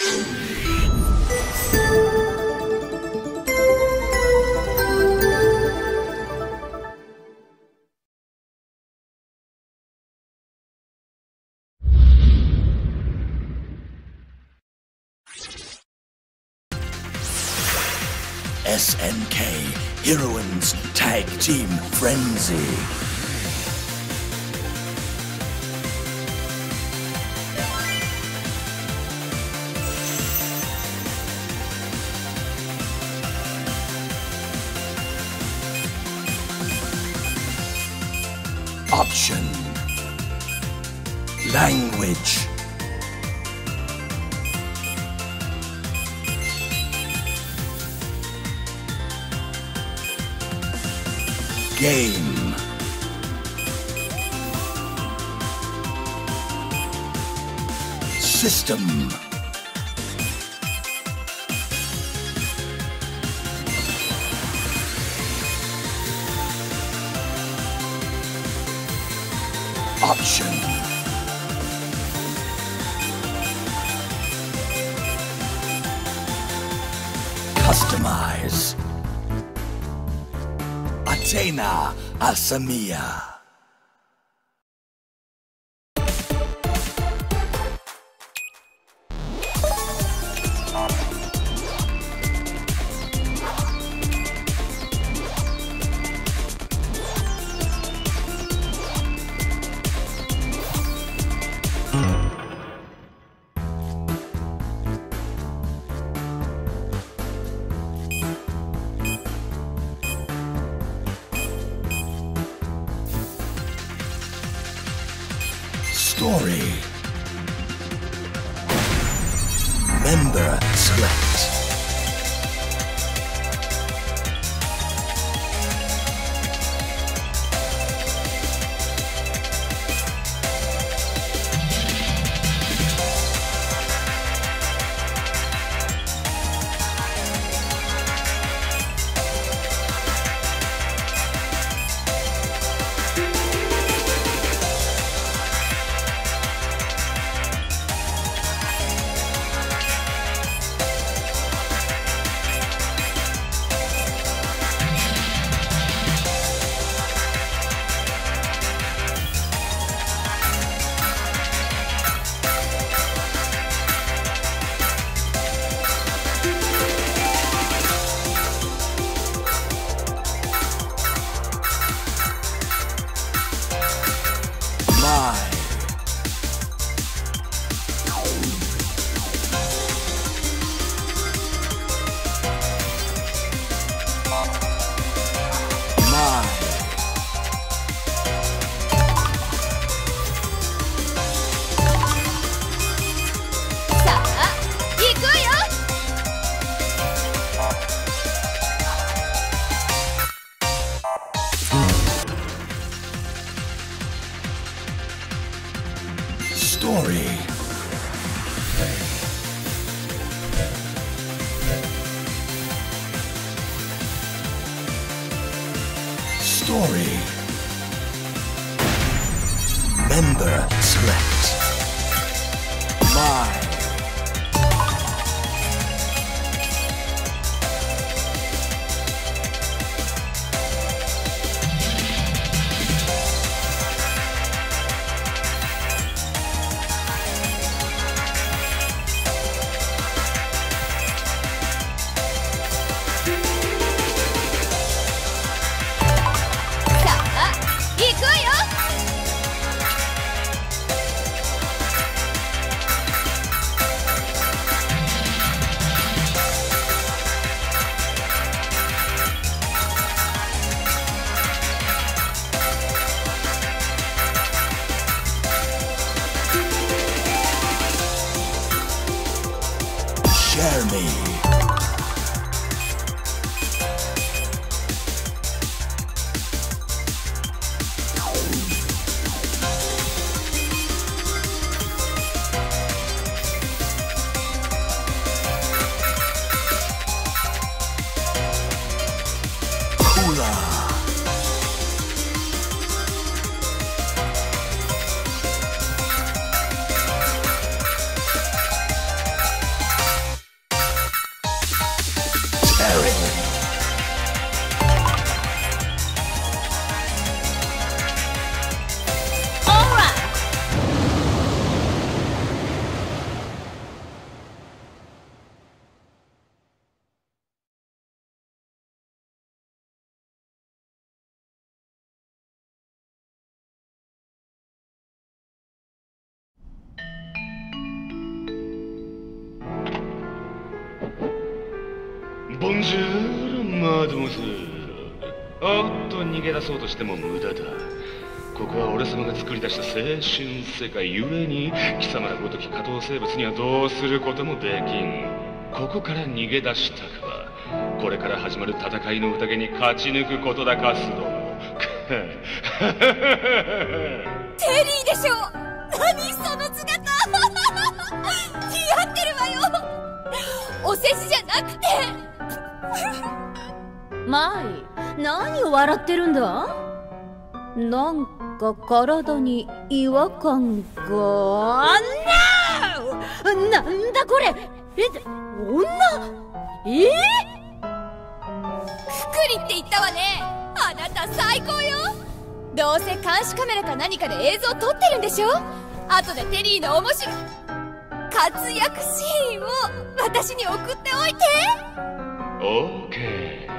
SNK Heroines Tag Team Frenzy. language, game, system, option. Customize. Athena Asamiya. Story. Member select. Story. Story. Member select. My. Terrorism. Bonjour, mademoiselle. おっと逃げ出そうとしても無駄だ。ここは俺様が作り出した青春世界ゆえに、貴様らごとき下等生物にはどうすることもできん。ここから逃げ出したくは、これから始まる戦いの宴に勝ち抜くことだ、カスども。テリーでしょう。何その姿似合ってるわよ。お世辞じゃなくて。マイ、何を笑ってるんだ？なんか体に違和感が。なんだこれ。女？くくりって言ったわね。あなた最高よ。どうせ監視カメラか何かで映像撮ってるんでしょ。後でテリーの面白い活躍シーンを私に送っておいて。オーケー。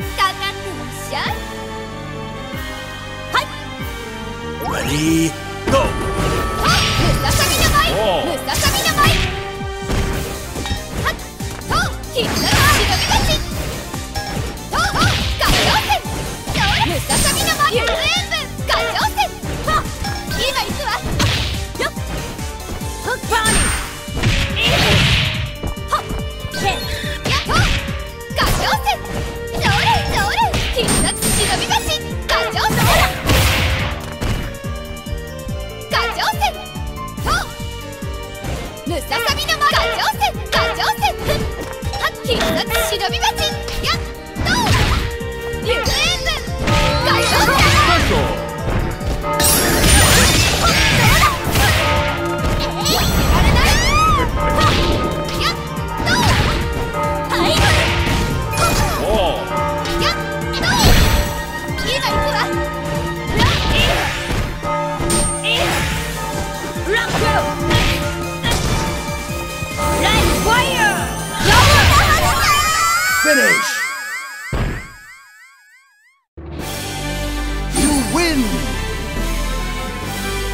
かかってらっしゃい。はい。レディーゴー。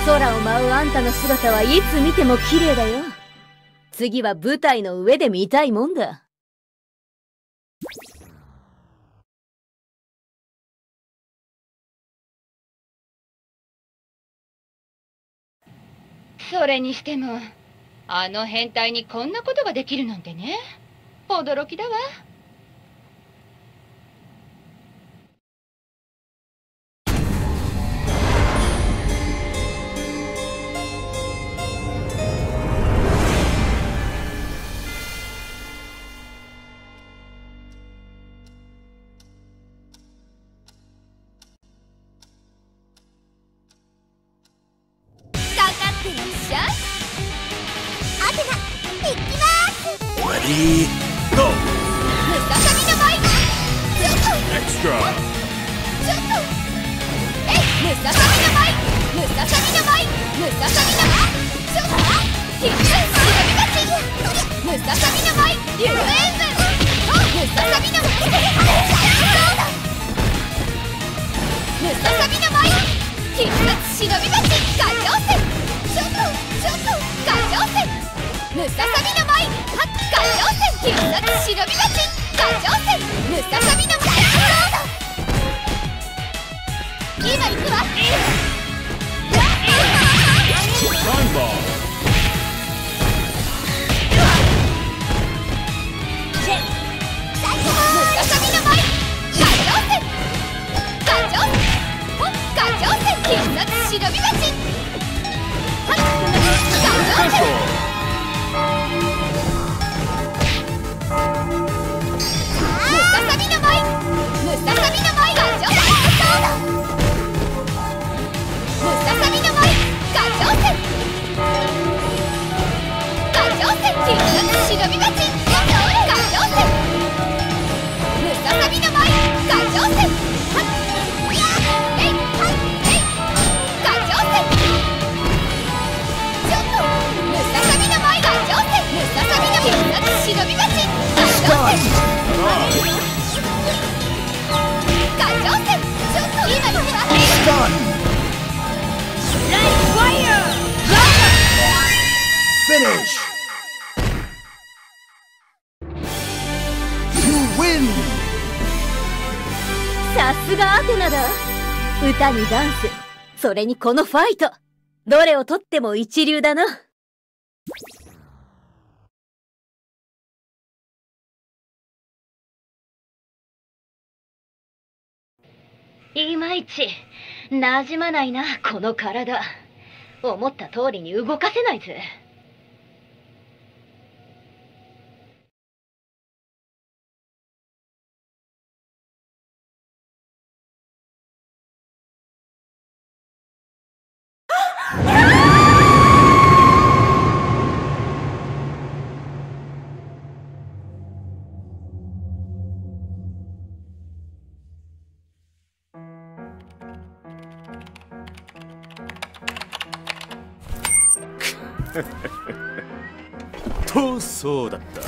空を舞うあんたの姿はいつ見ても綺麗だよ。次は舞台の上で見たいもんだ。それにしてもあの変態にこんなことができるなんてね、驚きだわ。Finish! You win! さすがアテナだ。歌にダンス、それにこのファイト。どれをとっても一流だな。いまいち馴染まないな、この体。思った通りに動かせないぜ。と、そうだった。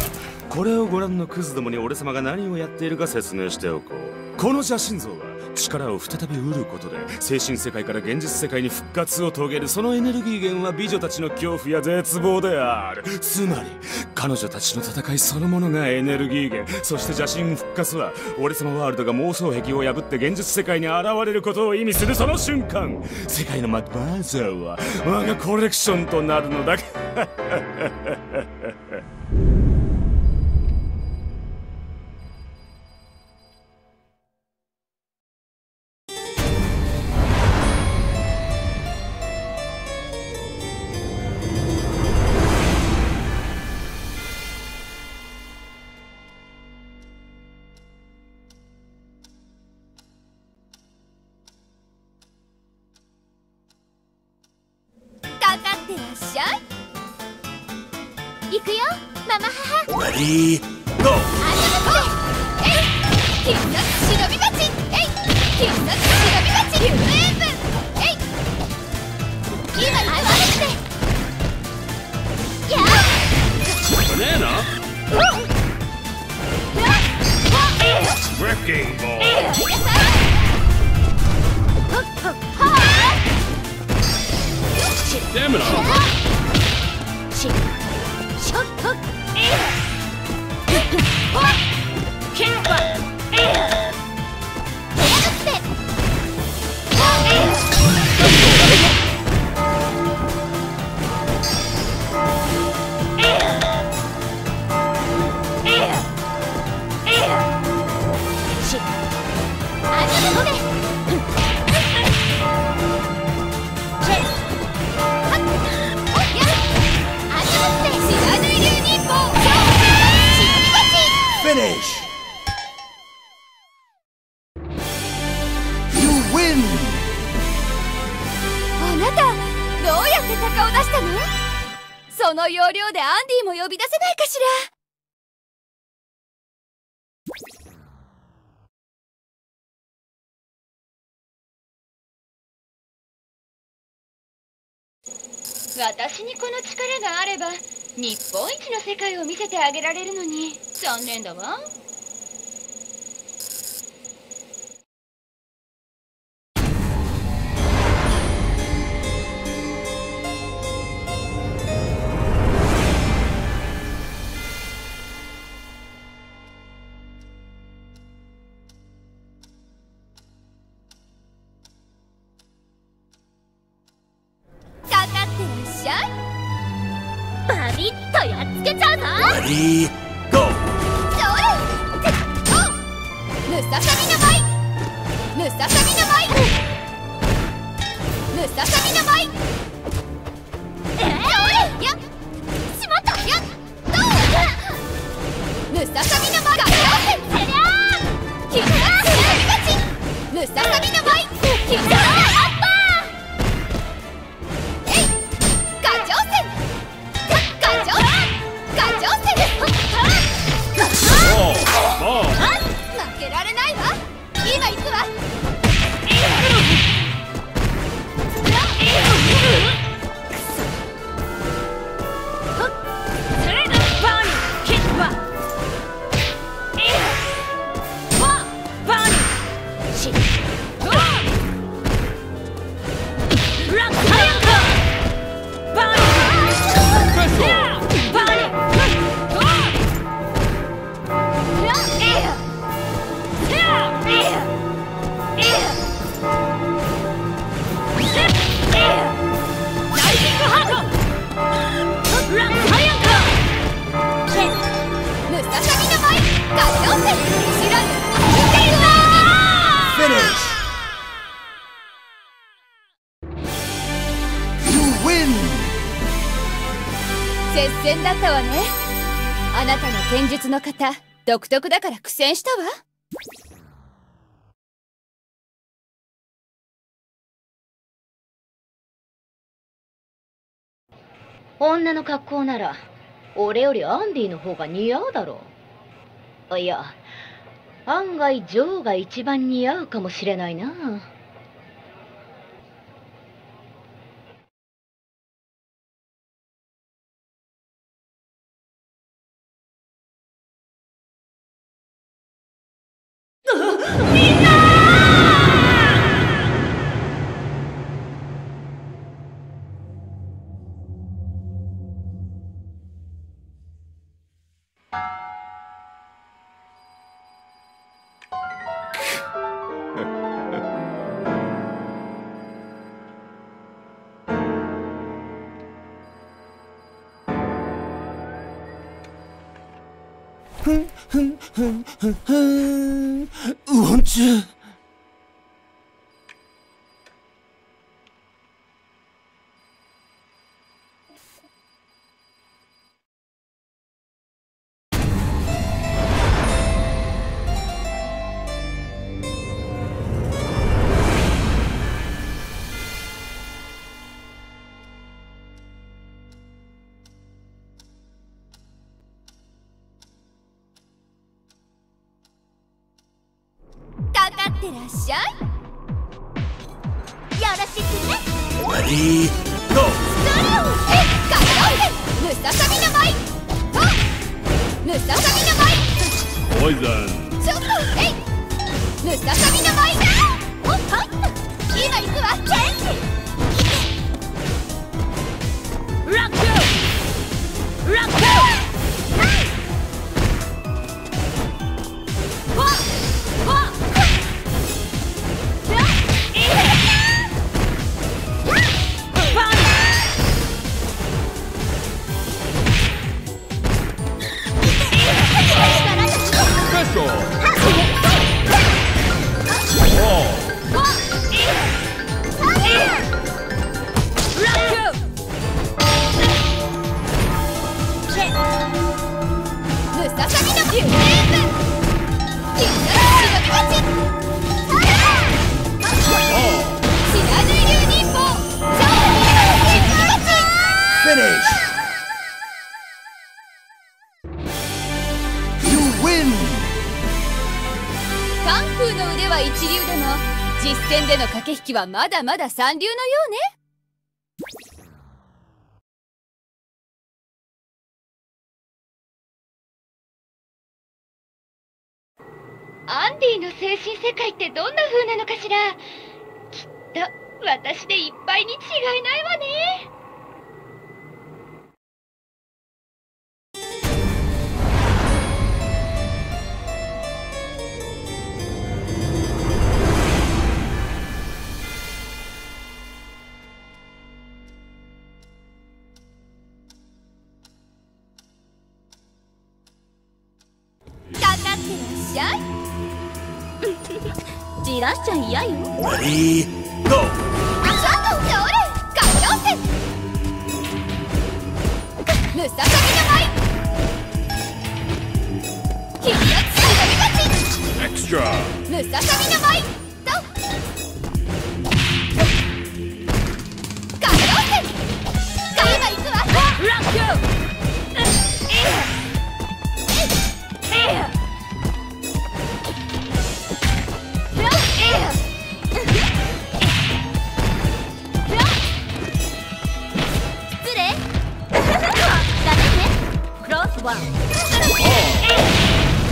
これをご覧のクズどもに俺様が何をやっているか説明しておこう。この邪神像は力を再び得ることで精神世界から現実世界に復活を遂げる。そのエネルギー源は美女たちの恐怖や絶望である。つまり彼女たちの戦いそのものがエネルギー源。そして邪神復活は俺様ワールドが妄想壁を破って現実世界に現れることを意味する。その瞬間世界のマーザーは我がコレクションとなるのだ。私にこの力があれば日本一の世界を見せてあげられるのに残念だわ。接戦だったわね。あなたの剣術の方独特だから苦戦したわ。女の格好なら俺よりアンディの方が似合うだろう。いや、案外ジョーが一番似合うかもしれないな。ウォンチュいってらっしゃい。よろしくね。レディーゴー。ヌササミの舞。ヌササミの舞。ポイズン。ちょっとえい。ヌササミの舞だ。おっはっ。今行くわチェンジ。ラック。ラック。駆け引きはまだまだ三流のようね。アンディの精神世界ってどんな風なのかしら。きっと私でいっぱいに違いないわね。いらっしゃいやよ。レディーゴー。スペ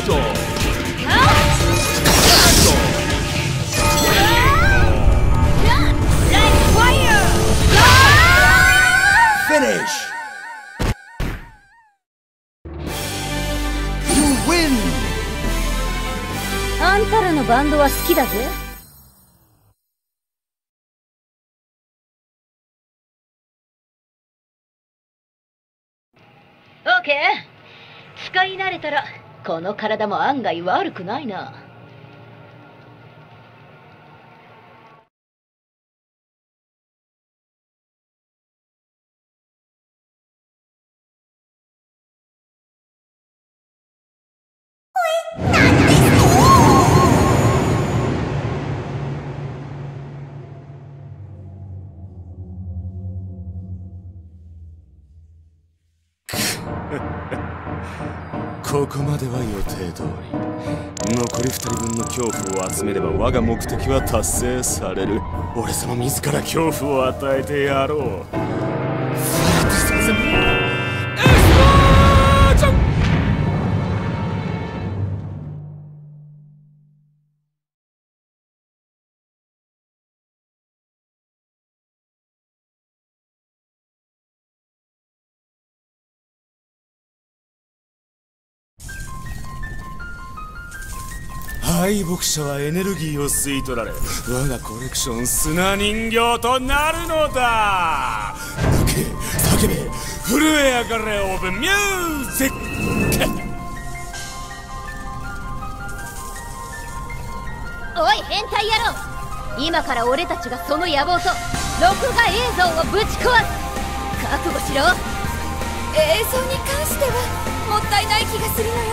シャルあんたらのバンドは好きだぜ。オーケー、使い慣れたらこの体も案外悪くないな。ここまでは予定通り。残り2人分の恐怖を集めれば我が目的は達成される。俺様自ら恐怖を与えてやろう。エスプロージョン。敗北者はエネルギーを吸い取られ、我がコレクション砂人形となるのだ。泣け、叫べ、震え上がれ、オブミュージック。おい変態野郎、今から俺たちがその野望と録画映像をぶち壊す。覚悟しろ。映像に関してはもったいない気がするのよね。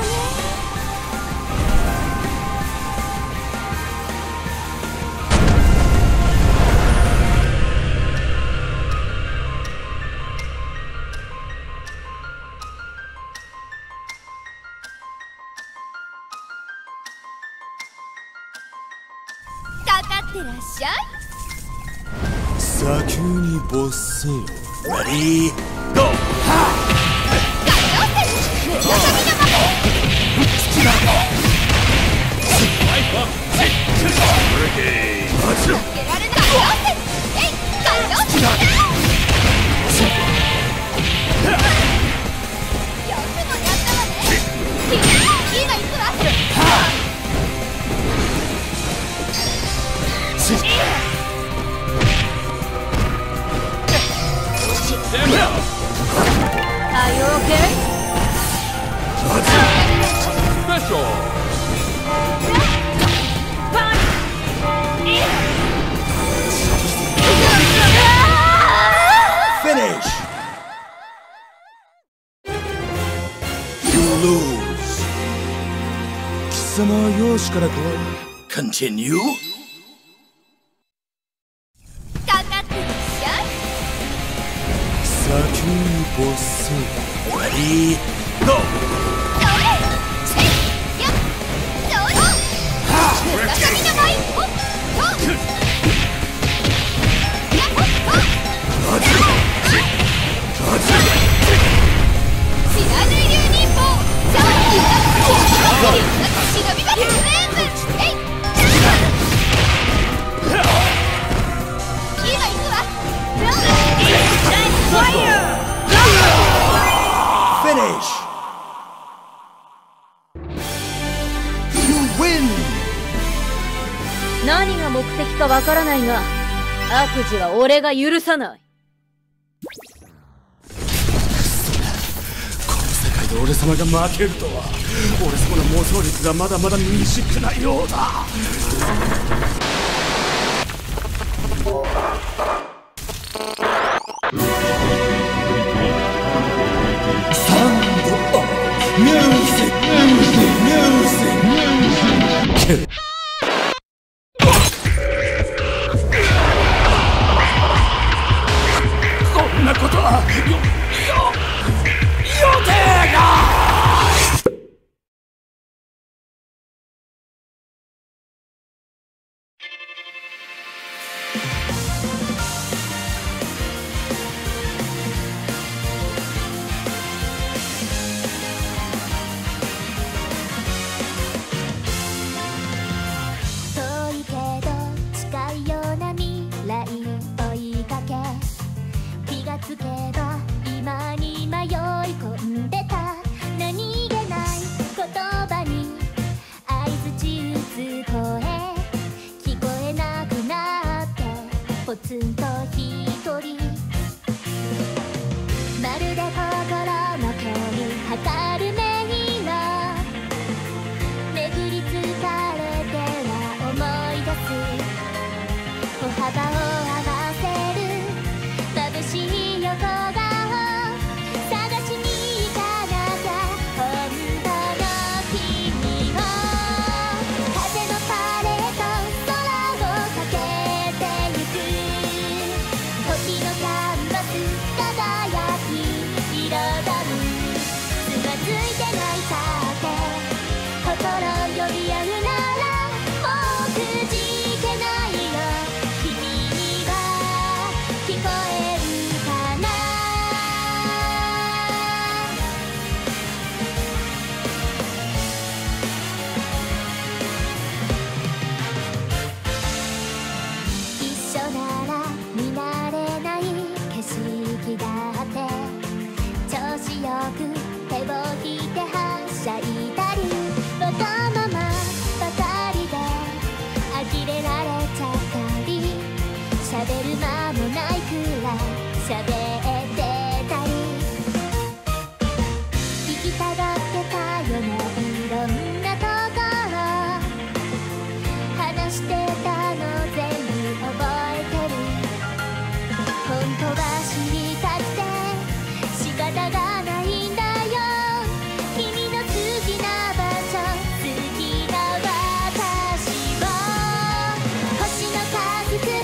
砂丘に没せよ。レディーゴー。貴様は容姿から怖い。Continue。かかってらっしゃい。砂丘に没す。Ready go。それ、や、どうぞ。はあ、中身がない。おっ、と。や、おっ、と。立ち。立ち。知らぬゆうにぼう。じゃあ、いざ。忍びが全部えい。今行くわ。ロールインナイスファイヤー。フィニッシュ。You win。何が目的かわからないが、悪事は俺が許さない。俺様が負けるとは。俺様の妄想力がまだまだ未熟なようだ。サウンドオブミュージック、ミュージック、ミュージック、ミュージック。こんなことは何気ない言葉に相槌打つポツンと一人、まるで心の距離測る目幅を合わせる眩しい横顔探しに行かなきゃ本当の君を、風のパレード空を駆けてゆく、時のキャンバス輝き彩る、つまずいて泣いたって心呼び合うならもうくじけないよ、しゃべってたり行きたがってたよね、いろんなところ話してたの全部覚えてる、本当は知りたくて仕方がないんだよ、君の好きな場所好きな私を、星の数くらい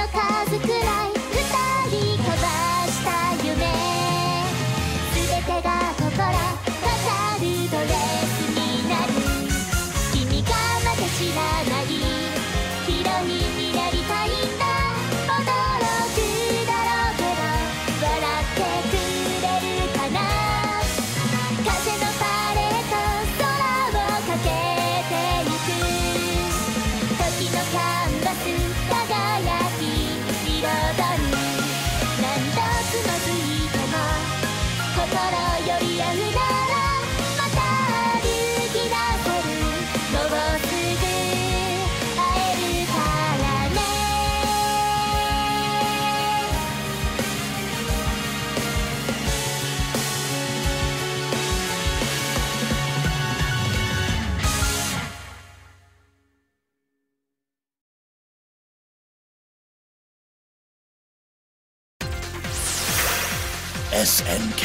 数くらい二人交わした夢、全てが心飾るドレスになる、君がまだ知らないヒロインになりたいんだ、驚くだろうけど笑ってくれるかな、風のパレード空を駆けてゆく、時のキャンバス輝き「何度つまずいても心呼び合うならもうくじけないよ、君を」「また歩き出せるもうすぐ会えるからね」SNK